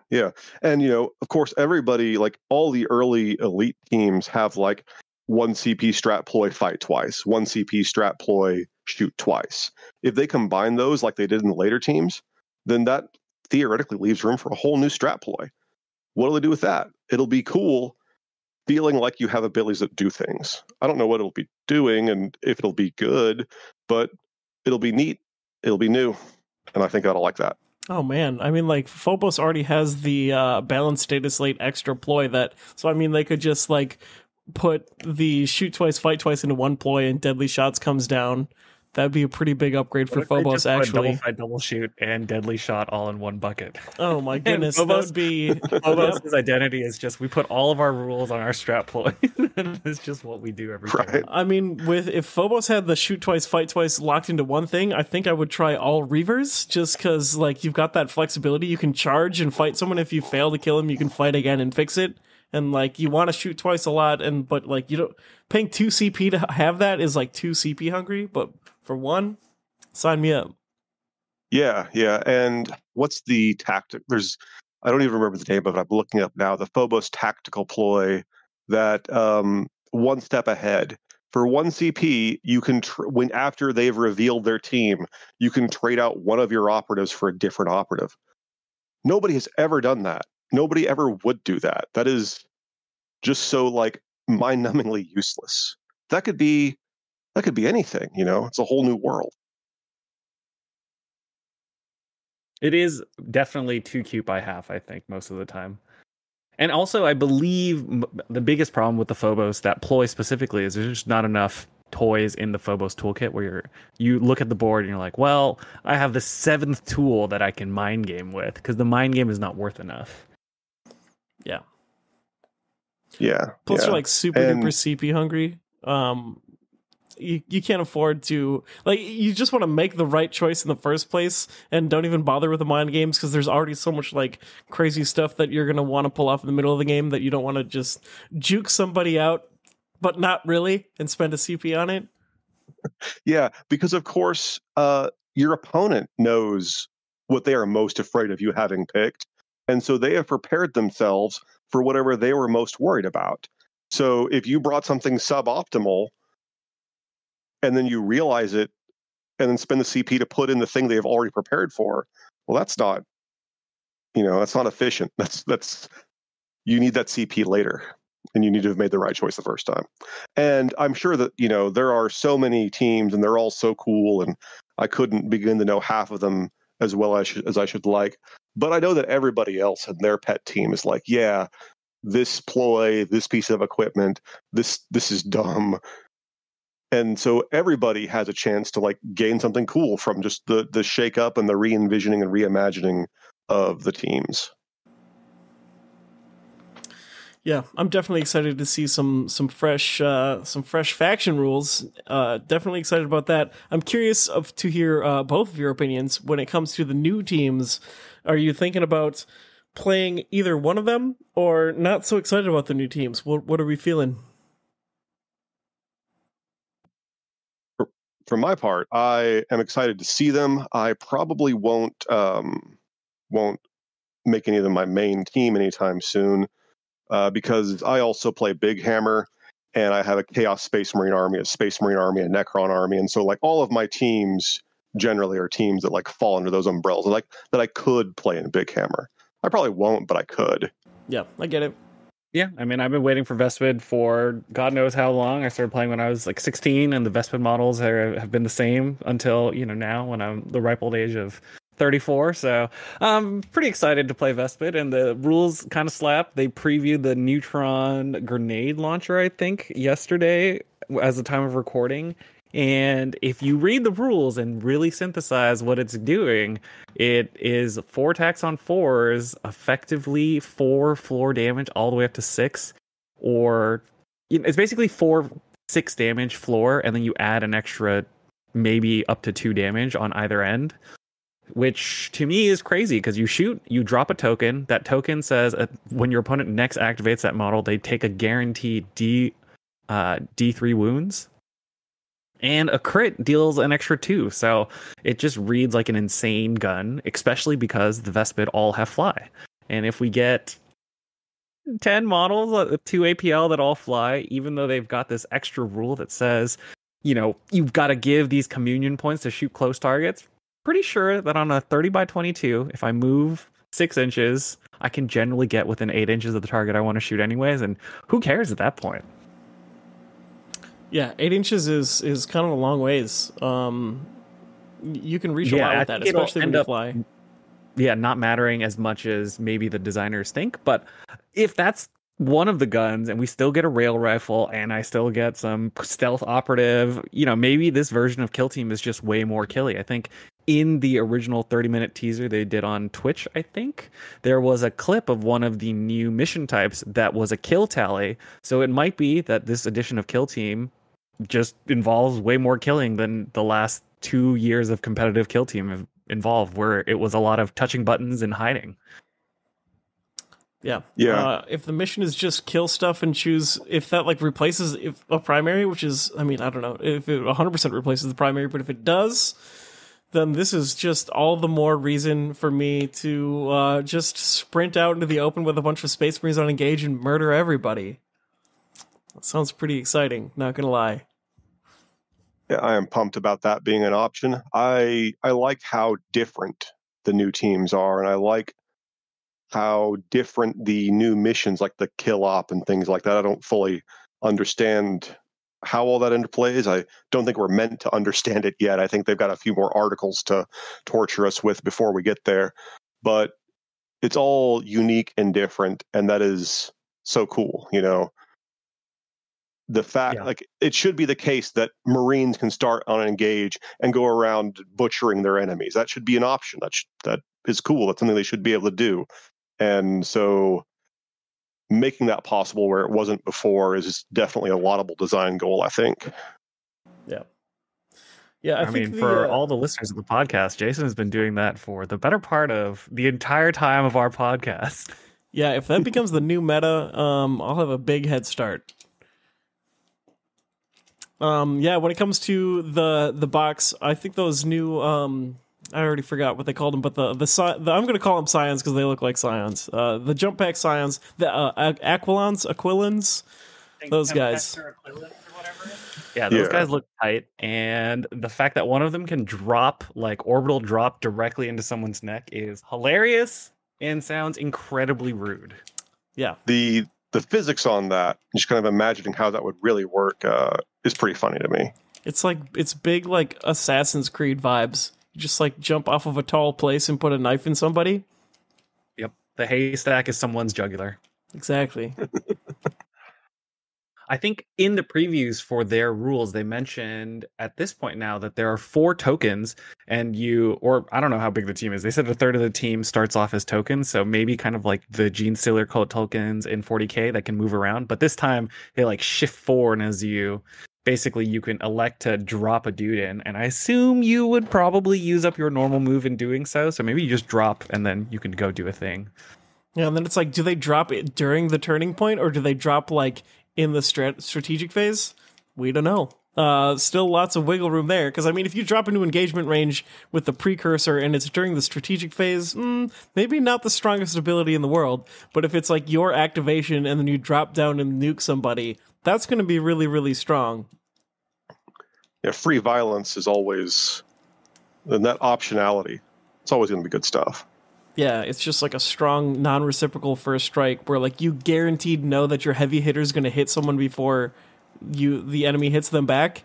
And, you know, of course, everybody, like all the early elite teams have like one CP strat ploy, fight twice, one CP strat ploy, shoot twice. If they combine those like they did in the later teams, then that theoretically leaves room for a whole new strat ploy. What do they do with that? It'll be cool feeling like you have abilities that do things. I don't know what it'll be doing and if it'll be good, but it'll be neat. It'll be new. And I think I'll like that. Oh, man. I mean, like, Phobos already has the balanced data slate extra ploy that... So, I mean, they could just, like, put the shoot twice, fight twice into one ploy and Deadly Shots comes down. That'd be a pretty big upgrade for Phobos, actually. Double fight, double shoot, and Deadly Shot all in one bucket. Oh my goodness, Phobos, that'd be... Phobos' identity is just, we put all of our rules on our strat ploy. It's just what we do every time. I mean, if Phobos had the shoot twice, fight twice locked into one thing, I think I would try all Reavers, just because, like, you've got that flexibility. You can charge and fight someone. If you fail to kill him, you can fight again and fix it. And, like, you want to shoot twice a lot, but, like, you don't... Paying 2 CP to have that is, like, 2 CP hungry, but... For one, sign me up. Yeah. And what's the tactic? I don't even remember the name of it. I'm looking up now. The Phobos tactical ploy that one step ahead. For one CP, you can, when after they've revealed their team, you can trade out one of your operatives for a different operative. Nobody has ever done that. Nobody ever would do that. That is just so, like, mind-numbingly useless. That could be anything, you know? It's a whole new world. It is definitely 2Q by half, I think, most of the time. And also, I believe the biggest problem with the Phobos, that ploy specifically, is there's just not enough toys in the Phobos toolkit where you look at the board and you're like, well, I have the 7th tool that I can mind game with, because the mind game is not worth enough. Yeah. Plus, you're like super duper CP hungry. You can't afford to, like, you just want to make the right choice in the first place and don't even bother with the mind games, because there's already so much, like, crazy stuff that you're going to want to pull off in the middle of the game that you don't want to just juke somebody out, but not really, and spend a CP on it. Yeah, because, of course, your opponent knows what they are most afraid of you having picked, and so they have prepared themselves for whatever they were most worried about. So if you brought something suboptimal, and then you realize it, and then spend the CP to put in the thing they've already prepared for. Well, that's not, you know, that's not efficient. That's you need that CP later, and you need to have made the right choice the first time. And I'm sure that, you know, there are so many teams, and they're all so cool, and I couldn't begin to know half of them as well as I should like. But I know that everybody else and their pet team is like, yeah, this ploy, this piece of equipment, this is dumb. And so everybody has a chance to like gain something cool from just the shake up and the re-envisioning and reimagining of the teams. Yeah, I'm definitely excited to see some fresh faction rules. Definitely excited about that. I'm curious to hear both of your opinions when it comes to the new teams. Are you thinking about playing either one of them, or not so excited about the new teams? What are we feeling? For my part, I am excited to see them. I probably won't make any of them my main team anytime soon. Because I also play Big Hammer, and I have a Chaos Space Marine Army, a Space Marine Army, a Necron Army, and so like all of my teams generally are teams that like fall under those umbrellas, like that I could play in Big Hammer. I probably won't, but I could. Yeah, I get it. Yeah, I mean, I've been waiting for Vespid for God knows how long. I started playing when I was like 16, and the Vespid models have been the same until, you know, now when I'm the ripe old age of 34, so I'm pretty excited to play Vespid, and the rules kind of slap. They previewed the neutron grenade launcher, I think, yesterday as the time of recording, and if you read the rules and really synthesize what it's doing, it is 4 attacks on 4s, effectively 4 floor damage all the way up to 6, or it's basically 4-6 damage floor, and then you add an extra maybe up to 2 damage on either end. Which to me is crazy, because you shoot, you drop a token. That token says when your opponent next activates that model, they take a guaranteed D3 wounds. And a crit deals an extra 2. So it just reads like an insane gun, especially because the Vespid all have fly. And if we get 10 models with 2 APL that all fly, even though they've got this extra rule that says, you know, you've got to give these communion points to shoot close targets. Pretty sure that on a 30 by 22, if I move 6 inches, I can generally get within 8 inches of the target I want to shoot anyways, and who cares at that point? Yeah, 8 inches is kind of a long ways. You can reach a lot with that, especially when you fly. Yeah, not mattering as much as maybe the designers think, but if that's one of the guns and we still get a rail rifle and I still get some stealth operative, you know, maybe this version of Kill Team is just way more killy. I think in the original 30-minute teaser they did on Twitch, I think there was a clip of one of the new mission types that was a kill tally. So it might be that this edition of Kill Team just involves way more killing than the last 2 years of competitive Kill Team have involved, where it was a lot of touching buttons and hiding. Yeah. If the mission is just kill stuff and choose, if that like replaces if a primary, which is, I mean, I don't know if it 100% replaces the primary, but if it does, then this is just all the more reason for me to just sprint out into the open with a bunch of Space Marines on engage and murder everybody. That sounds pretty exciting, not gonna lie. Yeah, I am pumped about that being an option. I like how different the new teams are, and I like how different the new missions, like the kill op and things like that. I don't fully understand how all that interplays. I don't think we're meant to understand it yet. I think they've got a few more articles to torture us with before we get there, but it's all unique and different. And that is so cool. You know, the fact, like, it should be the case that Marines can start on an engage and go around butchering their enemies. That should be an option. That is cool. That's something they should be able to do. And so making that possible where it wasn't before is definitely a laudable design goal, I think. Yeah. Yeah. I mean, for all the listeners of the podcast, Jason has been doing that for the better part of the entire time of our podcast. Yeah. If that becomes the new meta, I'll have a big head start. Yeah. When it comes to the box, I think those new, I already forgot what they called them, but the I'm going to call them Scions because they look like Scions. The jump pack Scions, the Aquilons, those guys. Yeah, those guys look tight, and the fact that one of them can drop, like, orbital drop directly into someone's neck is hilarious and sounds incredibly rude. Yeah. The physics on that, just kind of imagining how that would really work, is pretty funny to me. It's big, like, Assassin's Creed vibes. Just like jump off of a tall place and put a knife in somebody. Yep. The haystack is someone's jugular. Exactly. I think in the previews for their rules, they mentioned at this point now that there are 4 tokens, and I don't know how big the team is. They said a third of the team starts off as tokens, so maybe kind of like the Gene Stealer cult tokens in 40K that can move around. But this time they like shift forward, and as you basically you can elect to drop a dude in, and I assume you would probably use up your normal move in doing so. So maybe you just drop, and then you can go do a thing. Yeah, and then it's like, do they drop it during the turning point, or do they drop like in the strategic phase? We don't know. Still lots of wiggle room there, because I mean, if you drop into engagement range with the Precursor and it's during the strategic phase, maybe not the strongest ability in the world. But if it's like your activation and then you drop down and nuke somebody, that's going to be really, really strong. Yeah, free violence is always, and that optionality, it's always going to be good stuff. Yeah, it's just like a strong non-reciprocal first strike where like you guaranteed know that your heavy hitter is going to hit someone before the enemy hits them back.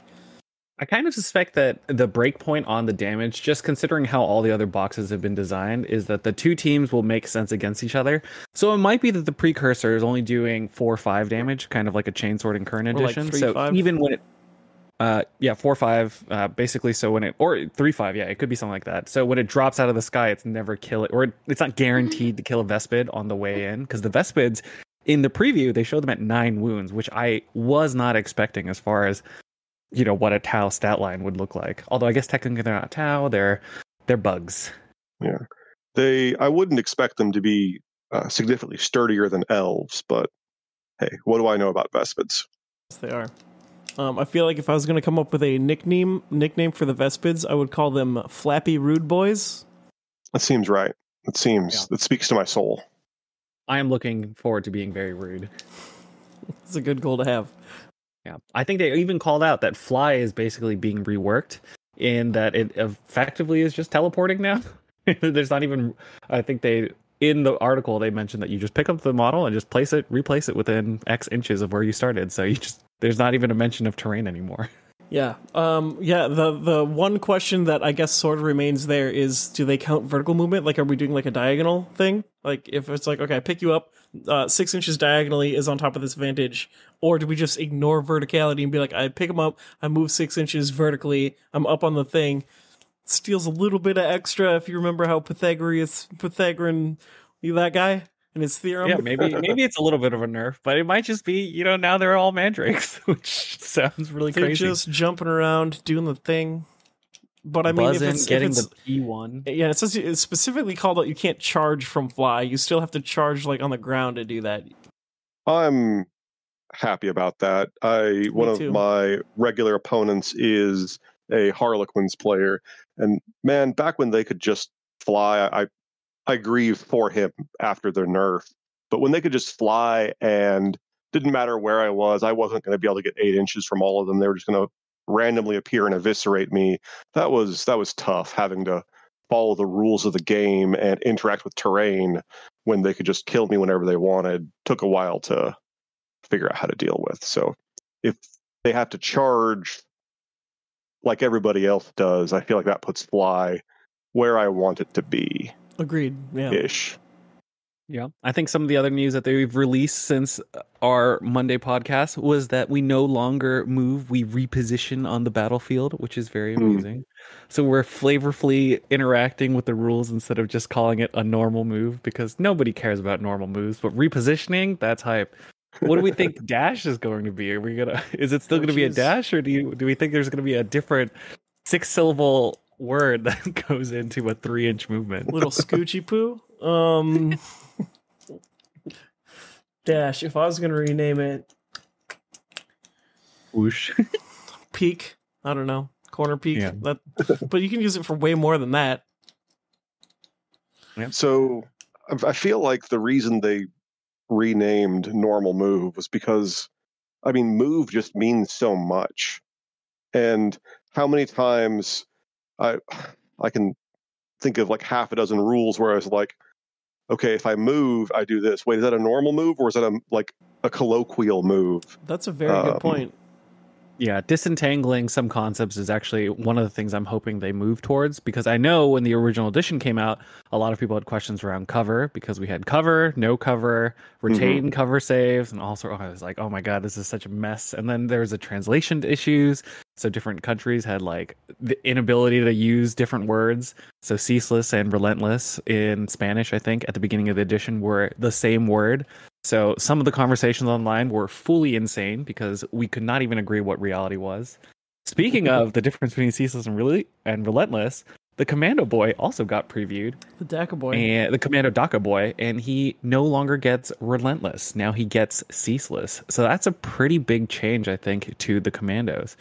I kind of suspect that the breakpoint on the damage, just considering how all the other boxes have been designed, is that the 2 teams will make sense against each other. So it might be that the Precursor is only doing 4 or 5 damage, kind of like a Chainsword and Current Edition. Like 3, 5. Even when it, yeah, 4 or 5, basically. So when it, or 3, 5, yeah, it could be something like that. So when it drops out of the sky, it's never kill it, or it's not guaranteed to kill a Vespid on the way in, because the Vespids in the preview they showed them at 9 wounds, which I was not expecting as far as you know what a Tau stat line would look like. Although I guess technically they're not Tau, they're bugs. Yeah, I wouldn't expect them to be significantly sturdier than elves, but hey, what do I know about Vespids? Yes, they are. I feel like if I was going to come up with a nickname for the Vespids, I would call them Flappy Rude Boys. That seems right. That speaks to my soul. I am looking forward to being very rude. It's a good goal to have. Yeah, I think they even called out that Fly is basically being reworked in that it effectively is just teleporting now. There's not even, I think they, in the article, they mentioned that you just pick up the model and just place it, replace it within X inches of where you started. So you just, there's not even a mention of terrain anymore. Yeah. Yeah. The one question that I guess sort of remains there is, do they count vertical movement? Like, are we doing like a diagonal thing? Like if it's like, okay, I pick you up 6 inches diagonally is on top of this vantage, or do we just ignore verticality and be like, I pick them up, I move 6 inches vertically, I'm up on the thing. It steals a little bit of extra. If you remember how Pythagorean, you that guy and his theorem. Yeah, maybe it's a little bit of a nerf, but it might just be, you know, now they're all mandrakes, which sounds really crazy. They're just jumping around, doing the thing. But I mean, if it's the P1. Yeah, it says it's specifically called out you can't charge from Fly. You still have to charge like on the ground to do that. I'm happy about that. One of my regular opponents is a Harlequins player, and man, back when they could just fly, I grieve for him after their nerf. But when they could just fly and didn't matter where I wasn't going to be able to get 8 inches from all of them. They were just going to randomly appear and eviscerate me. That was tough, having to follow the rules of the game and interact with terrain when they could just kill me whenever they wanted. Took a while to figure out how to deal with. So if they have to charge like everybody else does, I feel like that puts Fly where I want it to be. Agreed. Yeah. Ish. Yeah. I think some of the other news that they've released since our Monday podcast was that we no longer move, we reposition on the battlefield, which is very amusing. So we're flavorfully interacting with the rules instead of just calling it a normal move, because nobody cares about normal moves, but repositioning, that's hype. What do we think dash is going to be? Is it still going to be a dash, or do we think there's going to be a different 6-syllable word that goes into a 3-inch movement? Little scoochie poo. Dash, if I was gonna rename it, whoosh. Peak, I don't know, corner peak. Yeah. But you can use it for way more than that. Yeah. So I feel like the reason they renamed normal move was because, I mean, move just means so much, and how many times I can think of like half a dozen rules where I was like, okay, if I move, I do this. Wait, is that a normal move, or is that like a colloquial move? That's a very good point. Yeah, disentangling some concepts is actually one of the things I'm hoping they move towards, because I know when the original edition came out, a lot of people had questions around cover, because we had cover, no cover, retain cover saves, and also I was like, oh my god, this is such a mess. And then there was the translation issues, so different countries had like the inability to use different words. So Ceaseless and Relentless in Spanish, I think, at the beginning of the edition were the same word. So some of the conversations online were fully insane because we could not even agree what reality was. Speaking of the difference between Ceaseless and Relentless, the Commando Boy also got previewed. The Daka Boy. And the Commando Daka Boy, and he no longer gets Relentless. Now he gets Ceaseless. So that's a pretty big change, I think, to the Commandos.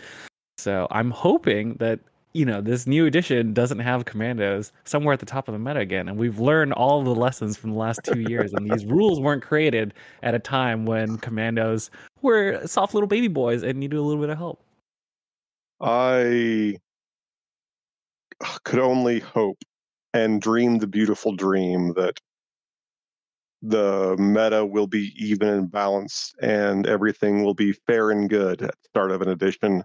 So I'm hoping that, you know, this new edition doesn't have Commandos somewhere at the top of the meta again. And we've learned all the lessons from the last 2 years. And these rules weren't created at a time when Commandos were soft little baby boys and needed a little bit of help. I could only hope and dream the beautiful dream that the meta will be even and balanced and everything will be fair and good at the start of an edition.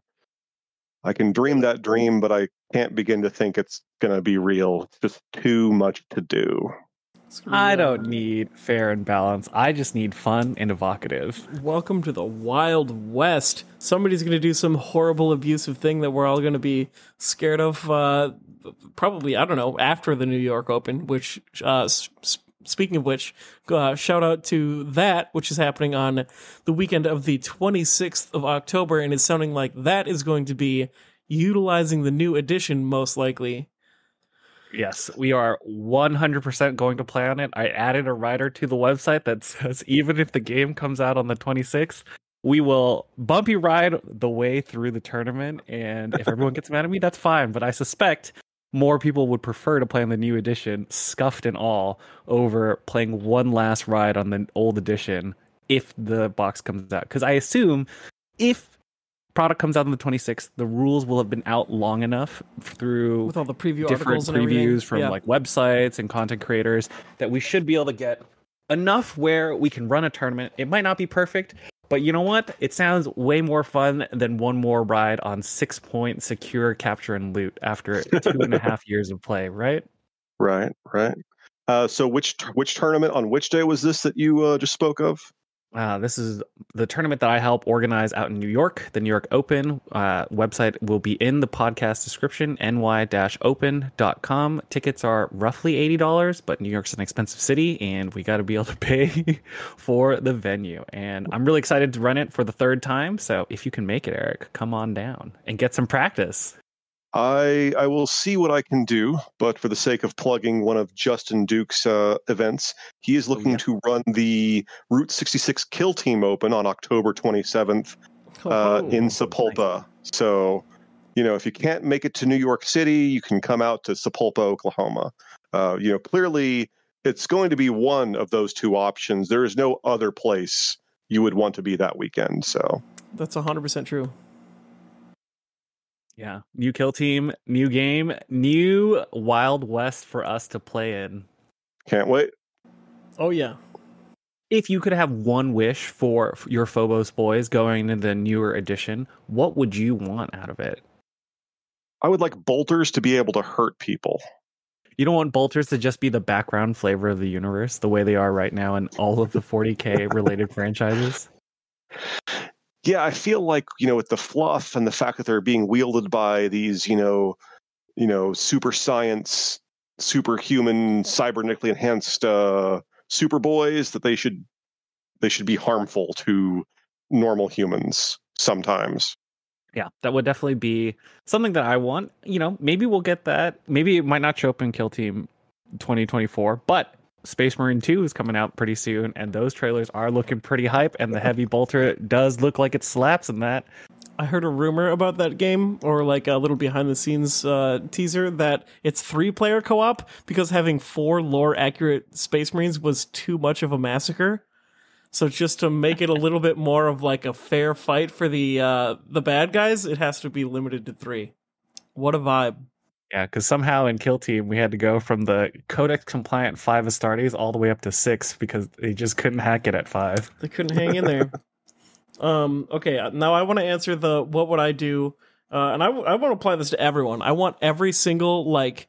I can dream that dream, but I can't begin to think it's going to be real. It's just too much to do. I don't need fair and balance. I just need fun and evocative. Welcome to the Wild West. Somebody's going to do some horrible, abusive thing that we're all going to be scared of. Probably, I don't know, after the New York Open, which, speaking of which, shout out to that, which is happening on the weekend of the 26th of October, and it's sounding like that is going to be utilizing the new edition, most likely. Yes, we are 100% going to play on it. I added a rider to the website that says even if the game comes out on the 26th, we will bumpy ride the way through the tournament, and if everyone gets mad at me, that's fine, but I suspect more people would prefer to play on the new edition, scuffed and all, over playing one last ride on the old edition if the box comes out. Because I assume if product comes out on the 26th, the rules will have been out long enough through with all the preview different articles and previews from like websites and content creators that we should be able to get enough where we can run a tournament. It might not be perfect, but you know what? It sounds way more fun than one more ride on 6 point secure capture and loot after 2.5 years of play, right? Right, right. So which tournament on which day was this that you just spoke of? This is the tournament that I help organize out in New York, the New York Open. Website will be in the podcast description, ny-open.com. Tickets are roughly $80, but New York's an expensive city, and we got to be able to pay for the venue. And I'm really excited to run it for the third time, so if you can make it, Eric, come on down and get some practice. I will see what I can do, but for the sake of plugging one of Justin Duke's events, he is looking to run the Route 66 Kill Team Open on October 27th in Sapulpa. So, you know, if you can't make it to New York City, you can come out to Sapulpa, Oklahoma. You know, clearly it's going to be one of those two options. There is no other place you would want to be that weekend. So that's 100% true. Yeah, new kill team, new game, new Wild West for us to play in. Can't wait. Oh, yeah. If you could have one wish for your Phobos boys going into the newer edition, what would you want out of it? I would like bolters to be able to hurt people. You don't want bolters to just be the background flavor of the universe the way they are right now in all of the 40K related franchises? Yeah, I feel like, you know, with the fluff and the fact that they're being wielded by these, you know, super science, superhuman, cybernetically enhanced super boys, that they should be harmful to normal humans sometimes. Yeah, that would definitely be something that I want. You know, maybe we'll get that. Maybe it might not show up in Kill Team 2024, but Space Marine 2 is coming out pretty soon, and those trailers are looking pretty hype, and the heavy bolter does look like it slaps in that. I heard a rumor about that game, or like a little behind-the-scenes teaser, that it's 3-player co-op, because having 4 lore-accurate Space Marines was too much of a massacre. So just to make it a little bit more of like a fair fight for the bad guys, it has to be limited to 3. What a vibe. Yeah, because somehow in Kill Team, we had to go from the Codex-compliant 5 Astartes all the way up to 6 because they just couldn't hack it at 5. They couldn't hang in there. Okay, now I want to answer the what would I do, and I want to apply this to everyone. I want every single like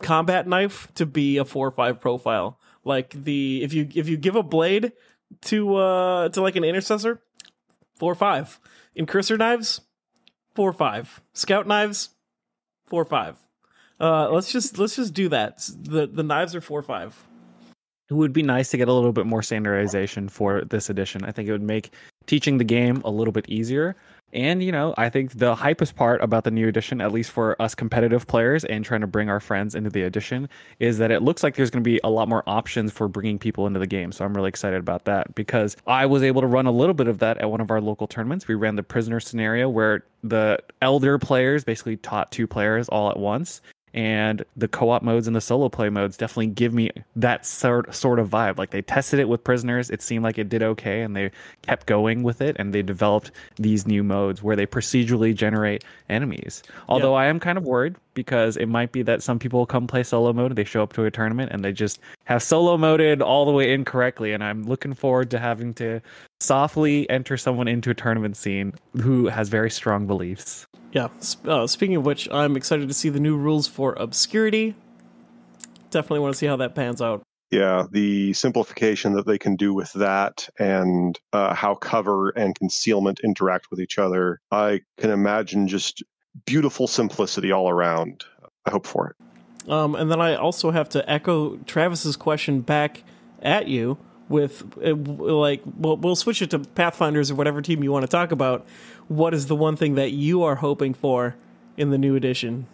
combat knife to be a 4/5 profile. Like the if you give a blade to like an intercessor, 4/5. Incursor knives, 4/5. Scout knives, 4/5. Let's just do that. The knives are 4/5. It would be nice to get a little bit more standardization for this edition. I think it would make teaching the game a little bit easier. And, you know, I think the hypest part about the new edition, at least for us competitive players and trying to bring our friends into the edition, is that it looks like there's going to be a lot more options for bringing people into the game. So I'm really excited about that because I was able to run a little bit of that at one of our local tournaments. We ran the prisoner scenario where the elder players basically taught two players all at once. And the co-op modes and the solo play modes definitely give me that sort of vibe. Like they tested it with prisoners. It seemed like it did okay, and they kept going with it, and they developed these new modes where they procedurally generate enemies. Although I am kind of worried because it might be that some people come play solo mode, they show up to a tournament, and they just have solo moded all the way incorrectly. And I'm looking forward to having to softly enter someone into a tournament scene who has very strong beliefs. Yeah, speaking of which, I'm excited to see the new rules for obscurity. Definitely want to see how that pans out. Yeah, the simplification that they can do with that and how cover and concealment interact with each other. I can imagine just beautiful simplicity all around. I hope for it. And then I also have to echo Travis's question back at you with, like, we'll switch it to Pathfinders or whatever team you want to talk about. What is the one thing that you are hoping for in the new edition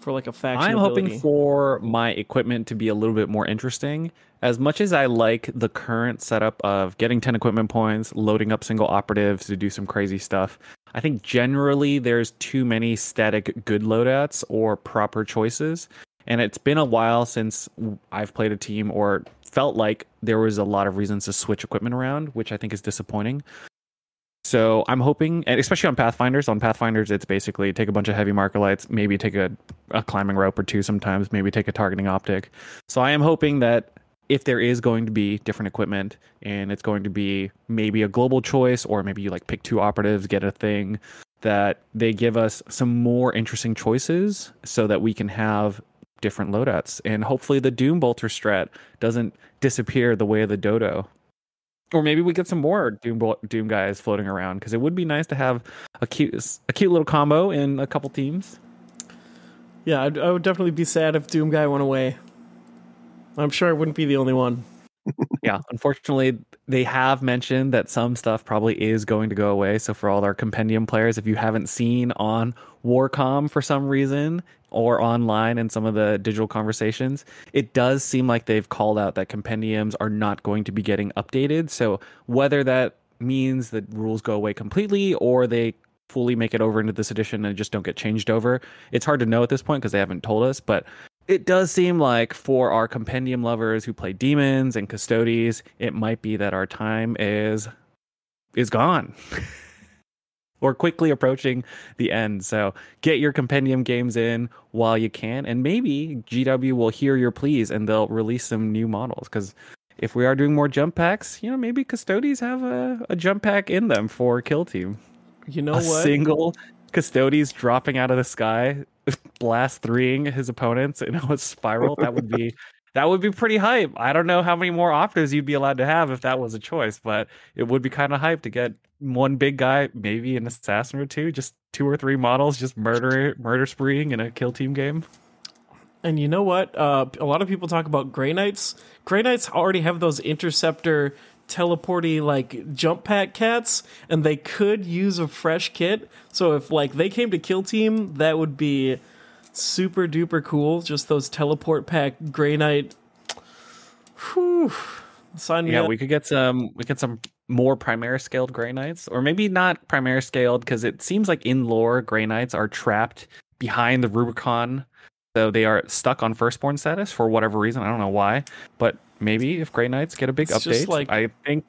for like a faction? I'm hoping for my equipment to be a little bit more interesting. As much as I like the current setup of getting 10 equipment points, loading up single operatives to do some crazy stuff, I think generally there's too many static good loadouts or proper choices. And it's been a while since I've played a team or felt like there was a lot of reasons to switch equipment around, which I think is disappointing. So I'm hoping, and especially on Pathfinders, it's basically take a bunch of heavy marker lights, maybe take a climbing rope or two sometimes, maybe take a targeting optic. So I am hoping that if there is going to be different equipment and it's going to be maybe a global choice, or maybe you like pick two operatives, get a thing, that they give us some more interesting choices so that we can have different loadouts. And hopefully the Doom Bolter strat doesn't disappear the way of the Dodo. Or maybe we get some more Doom guys floating around, because it would be nice to have a cute little combo in a couple teams. Yeah, I would definitely be sad if Doom guy went away. I'm sure I wouldn't be the only one. Yeah, unfortunately, they have mentioned that some stuff probably is going to go away. So for all our Compendium players, if you haven't seen on Warcom for some reason, or online in some of the digital conversations, it does seem like they've called out that compendiums are not going to be getting updated. So whether that means the rules go away completely or they fully make it over into this edition and just don't get changed over, it's hard to know at this point because they haven't told us. But it does seem like for our compendium lovers who play demons and custodes, it might be that our time is gone. Or quickly approaching the end. So get your compendium games in while you can, and maybe GW will hear your pleas and they'll release some new models. Because if we are doing more jump packs, you know, maybe custodes have a jump pack in them for kill team. You know, what? Single custodes dropping out of the sky, blast threeing his opponents in a spiral. That would be pretty hype. I don't know how many more optives you'd be allowed to have if that was a choice, but it would be kind of hype to get one big guy, maybe an assassin or two, just two or three models, just murder spreeing in a kill team game. And you know what? A lot of people talk about Grey Knights. Grey Knights already have those interceptor teleporty like jump pack cats, and they could use a fresh kit. So if like they came to kill team, that would be super duper cool. Just those teleport pack Grey Knight. Whew. Sign me up. We could get some. We get some more Primaris scaled Grey Knights, or maybe not Primaris scaled, because it seems like in lore Grey Knights are trapped behind the Rubicon, so they are stuck on Firstborn status for whatever reason. I don't know why, but maybe if Grey Knights get a big update, like, I think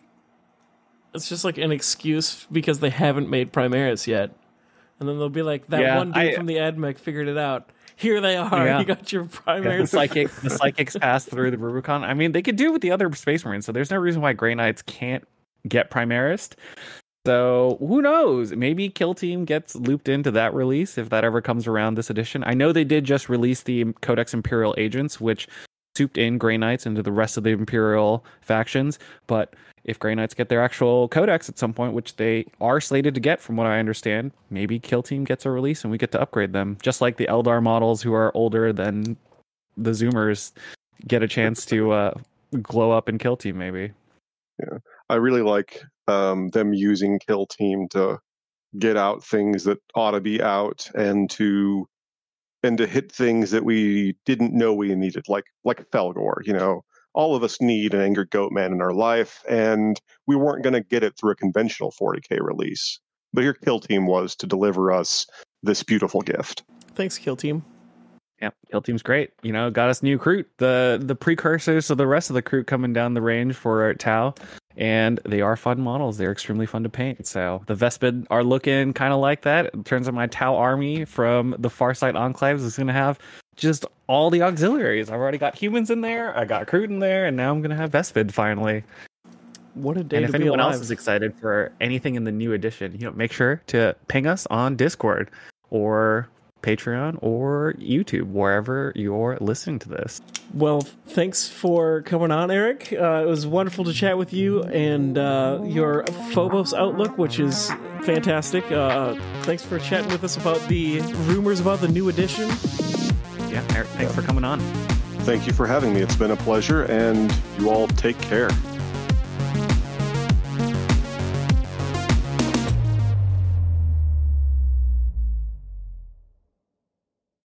it's just like an excuse because they haven't made Primaris yet, and then they'll be like, that one dude from the AdMech figured it out. Here they are. Yeah. You got your primary. The psychics pass through the Rubicon. I mean, they could do it with the other Space Marines, so there's no reason why Grey Knights can't get Primarist. So who knows? Maybe Kill Team gets looped into that release if that ever comes around this edition. I know they did just release the Codex Imperial Agents, which souped in Grey Knights into the rest of the Imperial factions. But if Grey Knights get their actual Codex at some point, which they are slated to get from what I understand, maybe Kill Team gets a release and we get to upgrade them. Just like the Eldar models who are older than the Zoomers get a chance to glow up in Kill Team, maybe. Yeah, I really like them using Kill Team to get out things that ought to be out and to hit things that we didn't know we needed, like Felgor. You know, all of us need an Angered Goatman in our life, and we weren't going to get it through a conventional 40k release. But your Kill Team was to deliver us this beautiful gift. Thanks, Kill Team. Yeah, Kill Team's great. You know, got us new Kroot, the precursors to the rest of the Kroot coming down the range for Tau. And they are fun models. They're extremely fun to paint. So the Vespid are looking kind of like that. In terms of my Tau army from the Farsight Enclaves is going to have just all the auxiliaries. I've already got humans in there. I got Kroot in there. And now I'm going to have Vespid finally. What a day to be alive. And if anyone else is excited for anything in the new edition, you know, make sure to ping us on Discord or Patreon or YouTube, wherever you're listening to this. Well, thanks for coming on, Eric. It was wonderful to chat with you and your Phobos outlook, which is fantastic. Thanks for chatting with us about the rumors about the new edition. Yeah, Eric, thanks for coming on. Thank you for having me. It's been a pleasure, and you all take care.